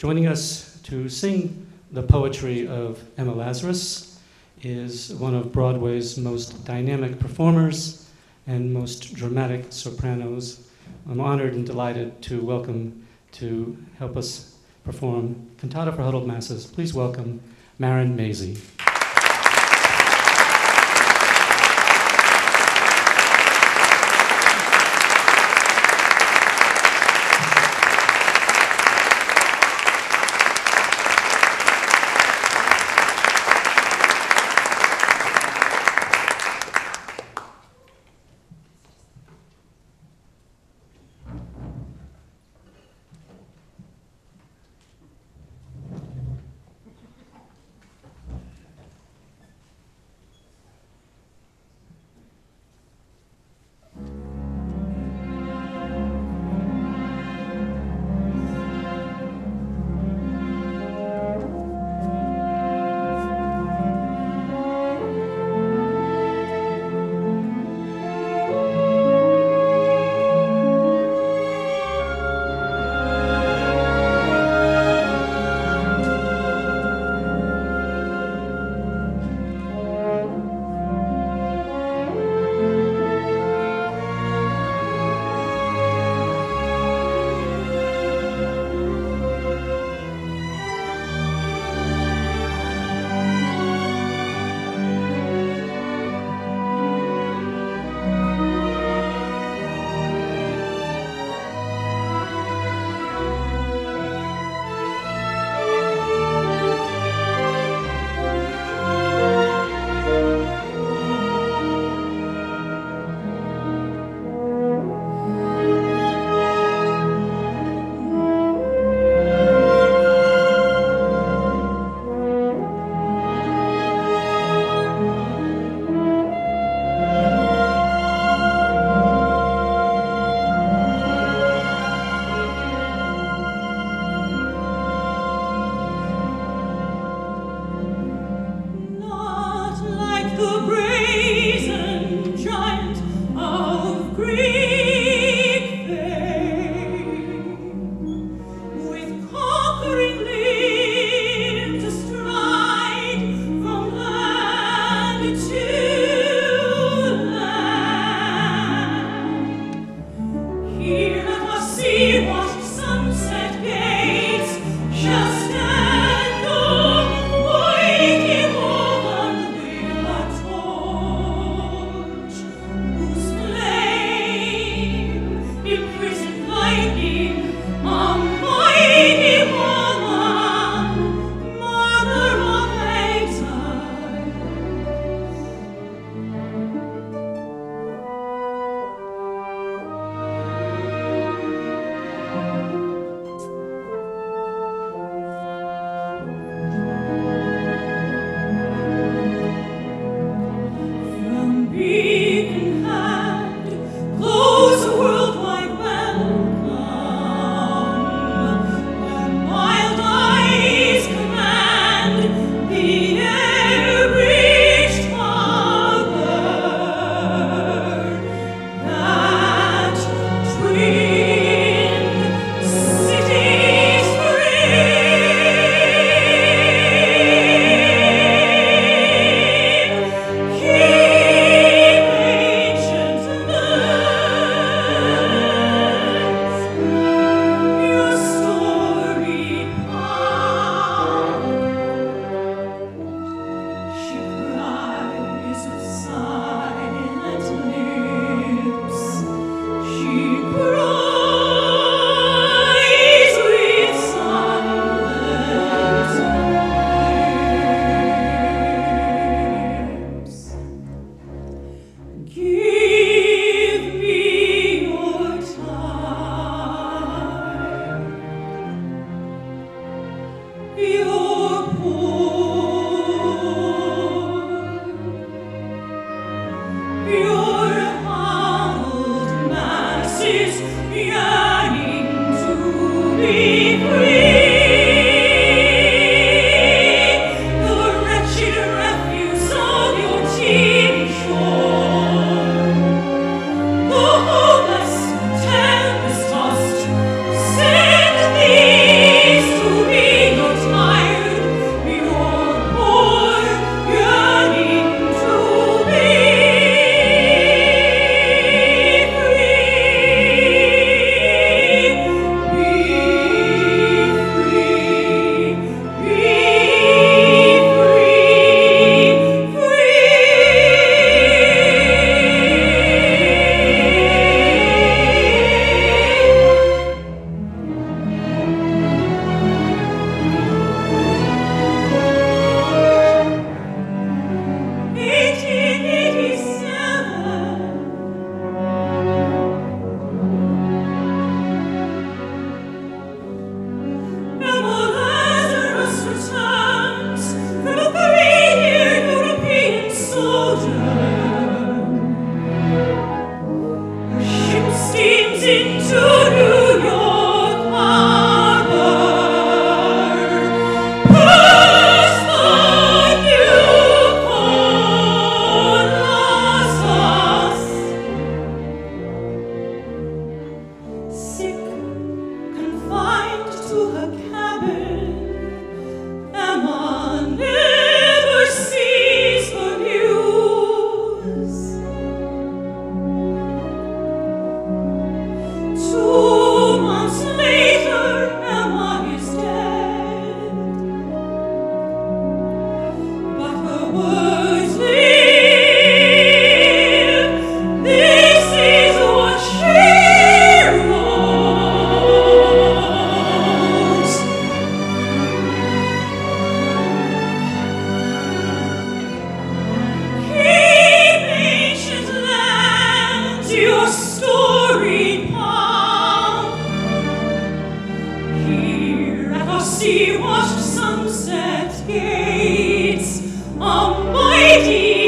Joining us to sing the poetry of Emma Lazarus is one of Broadway's most dynamic performers and most dramatic sopranos. I'm honored and delighted to welcome to help us perform Cantata for Huddled Masses. Please welcome Marion Mazzie. To sea-washed sunset gates, a mighty